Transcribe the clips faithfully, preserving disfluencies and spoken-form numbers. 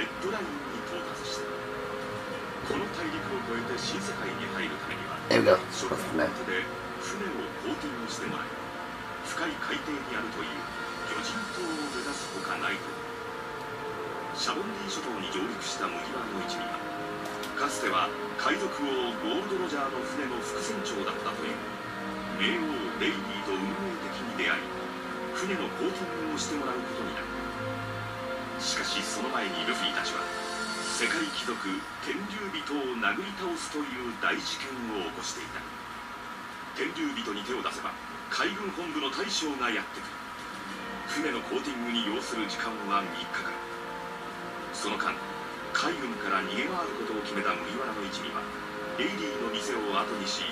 レッドラインに到達した。この大陸を越えて新世界に入るためには、初期の手で船をコーティングしてもらい、深い海底にあるという魚人島を目指すほかないと。シャボンディ諸島に上陸した麦わらの一味は、かつては海賊王ゴールド・ロジャーの船の副船長だったという冥王レイリーと運命的に出会い、船のコーティングをしてもらうことになる。しかしその前にルフィたちは世界貴族天竜人を殴り倒すという大事件を起こしていた。天竜人に手を出せば海軍本部の大将がやってくる。船のコーティングに要する時間はみっかかん。その間海軍から逃げ回ることを決めた麦わらの一味はレイリーの店を後にし、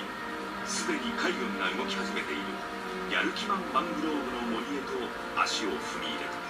すでに海軍が動き始めているやる気満マングローブの森へと足を踏み入れた。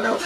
Oh no.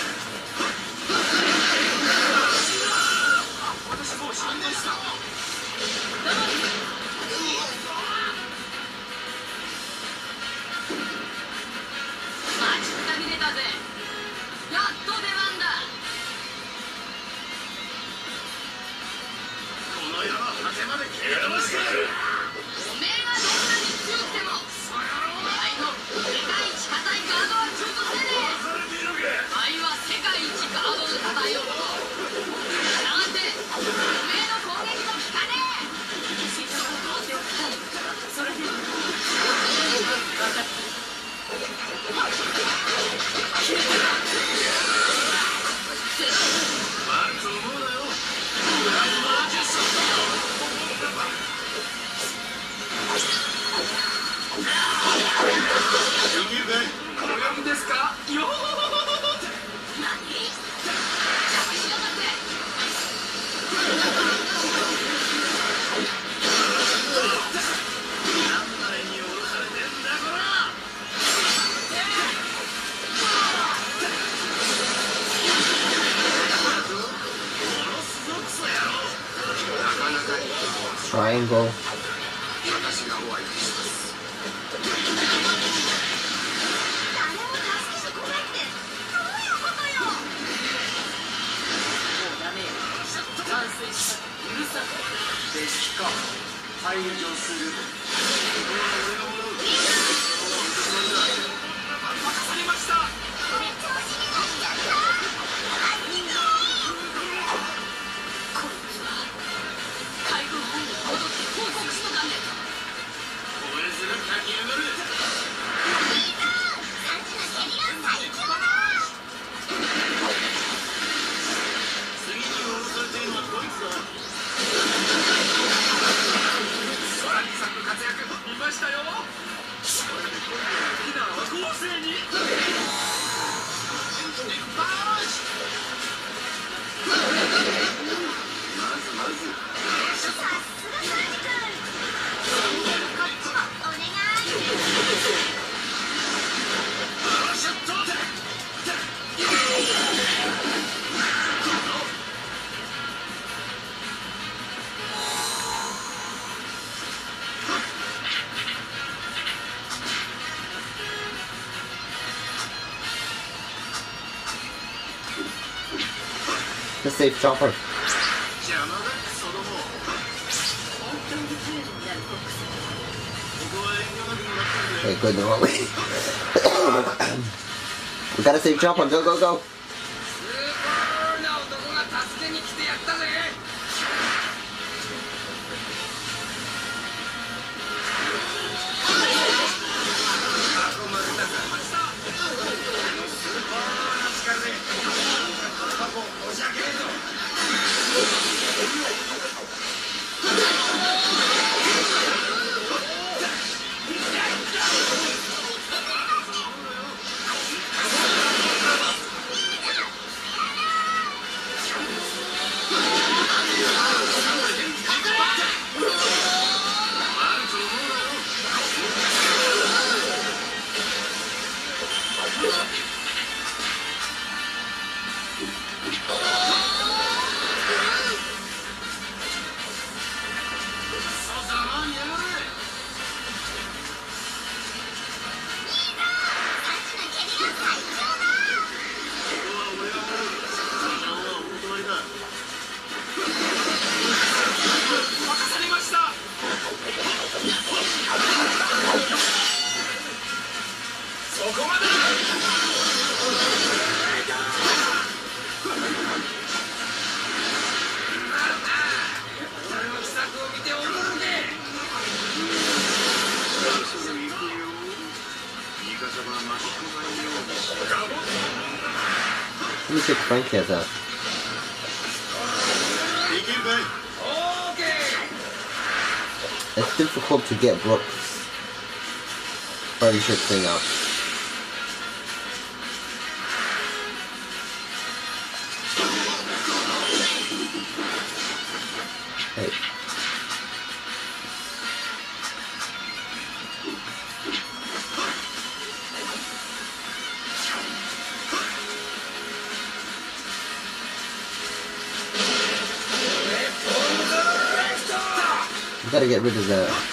Triangle. The safe chopper. Okay, good, no, we got a safe chopper, go, go, go! Let me check Frank out. It's difficult to get Brook's furniture thing up. Gotta get rid of that.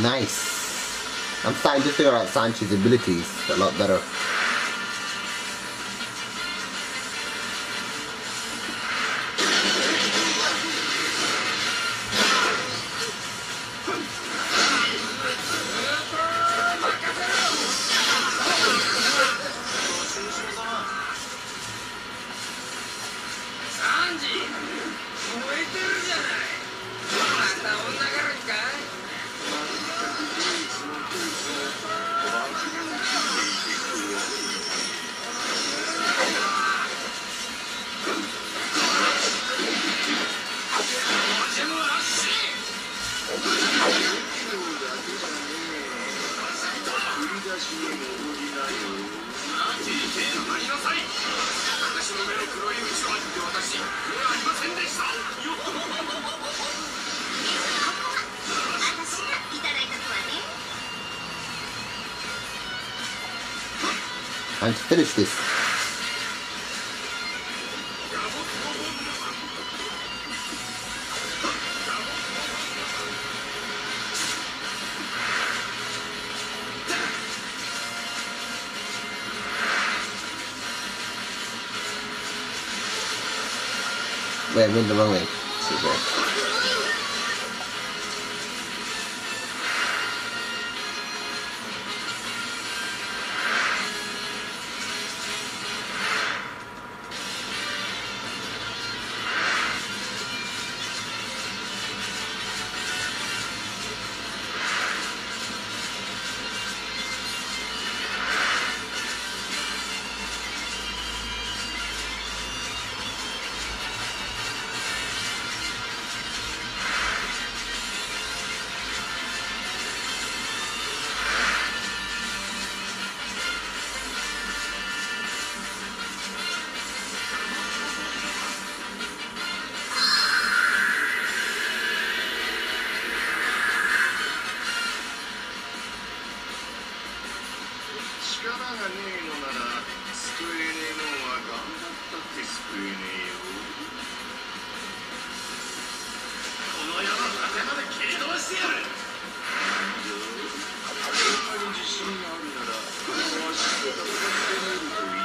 Nice. I'm starting to figure out Sanji's abilities a lot better. And finish this. Wait, I'm in the wrong way. がねえのなら救えねえのは頑張ったって救えねえよ。この世の風まで切り飛ばしてやる。そんなに自信があるなら詳しく戦ってみるといい。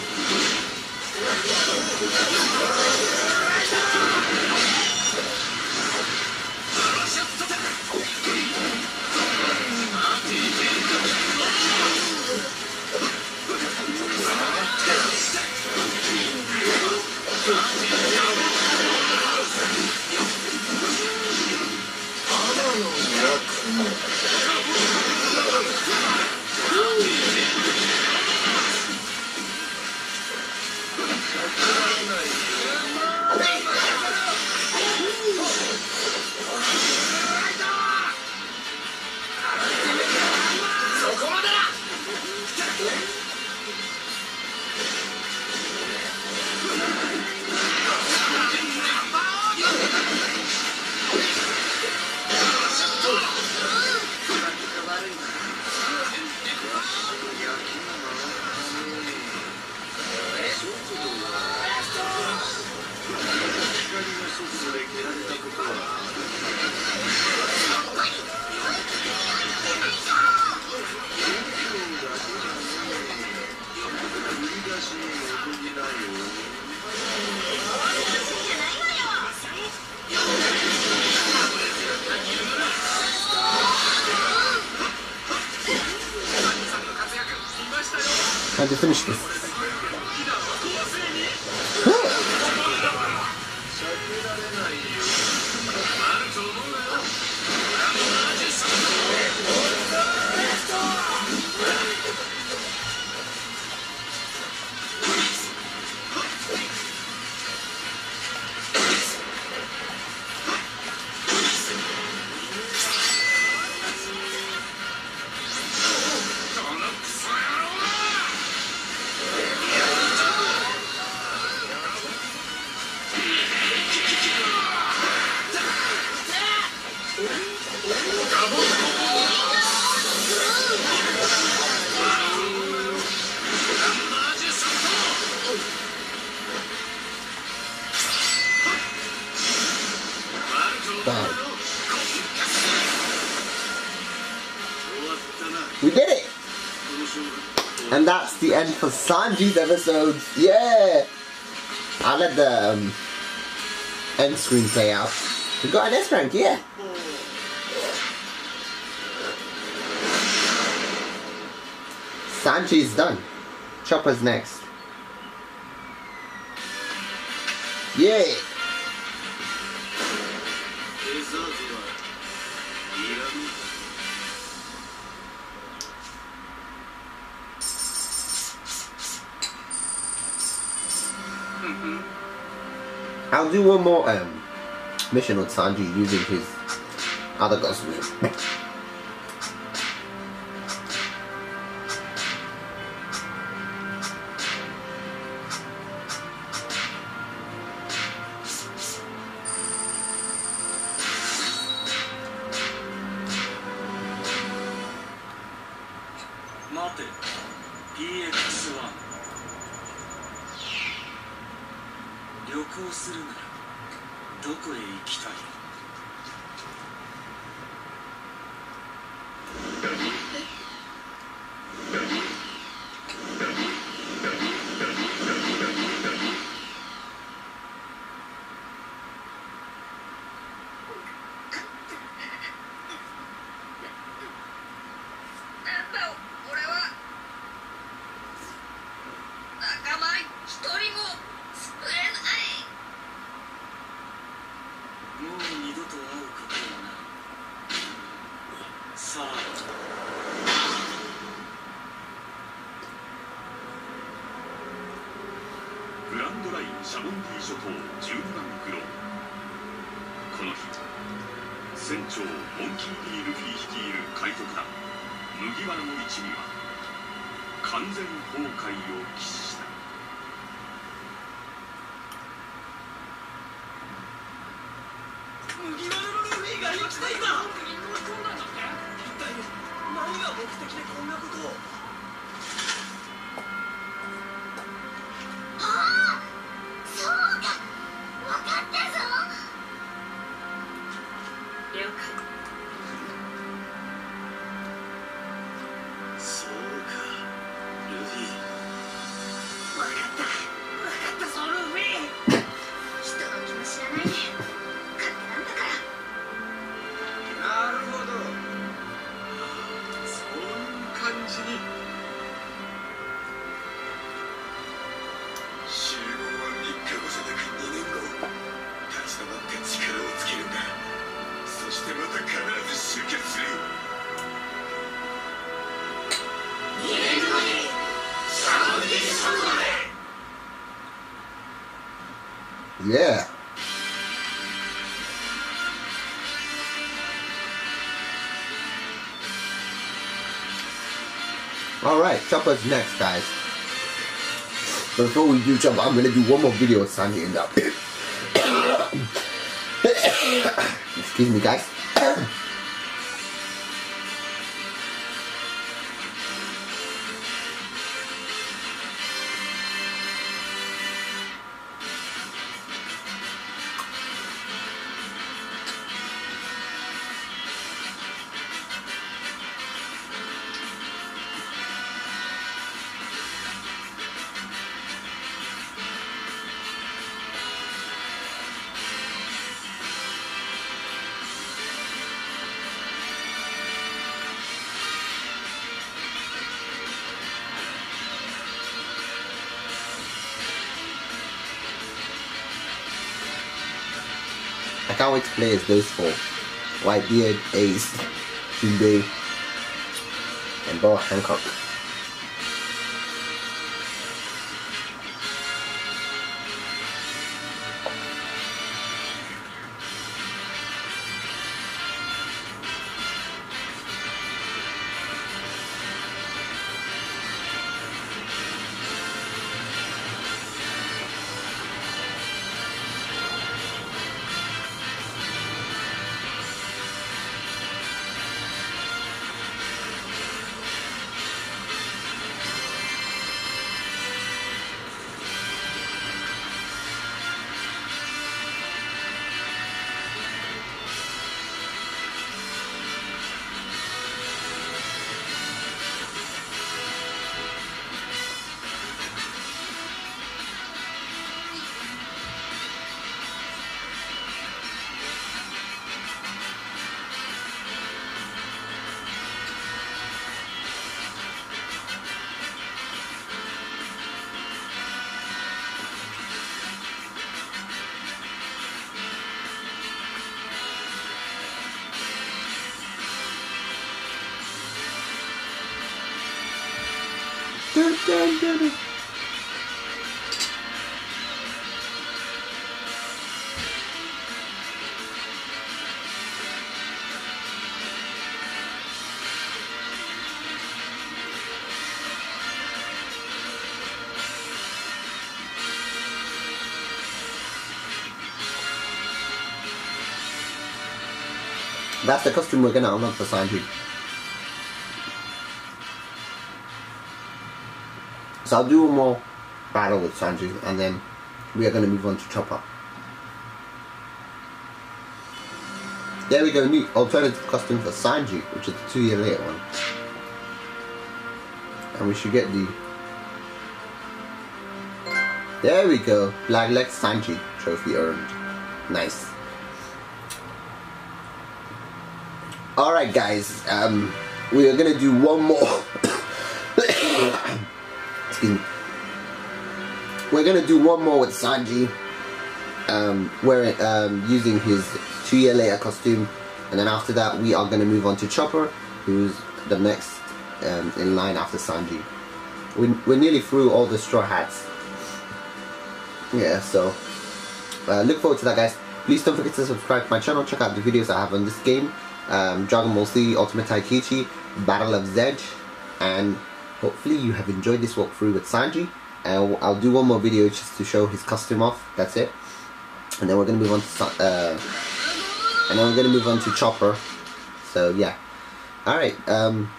had to finish this. We did it! And that's the end for Sanji's episodes. Yeah! I'll let the um, end screen play out. We got an S rank, yeah! Sanji's done. Chopper's next. Yeah! I'll do one more um, mission with Sanji using his other Gosu. Mm. ロンティ諸島じゅうにばんくろ、この日船長モンキー・ピールフィー率いる海賊団麦わらの一味は完全崩壊を喫した。麦わらのルフィが生きていた。一体何が目的でこんなことを。Yeah. Alright, Chopper's next, guys. But before we do Chopper, I'm gonna do one more video with Sanji and up. Excuse me, guys. I can't wait to play as those four. Whitebeard, Ace, Shuhei, and Bo Hancock. Dun, dun, dun, dun. That's the costume we're gonna unlock for Sanji. So I'll do one more battle with Sanji and then we are going to move on to Chopper. There we go, new alternative costume for Sanji, which is the two year later one. And we should get the... There we go, Black Leg Sanji trophy earned. Nice. Alright guys, um, we are going to do one more... We're gonna do one more with Sanji, um, wearing um, using his two-year later costume, and then after that we are gonna move on to Chopper, who's the next um, in line after Sanji. We're, we're nearly through all the straw hats. yeah, so uh, look forward to that, guys. Please don't forget to subscribe to my channel, check out the videos I have on this game, um, Dragon Ball Z Ultimate Taikichi, Battle of Zedge, and hopefully you have enjoyed this walkthrough with Sanji. And I'll do one more video just to show his costume off, that's it. And then we're going to move on to uh, and then we're going to move on to Chopper. So yeah, alright, um,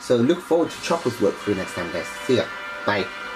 so look forward to Chopper's walkthrough next time, guys. See ya, bye.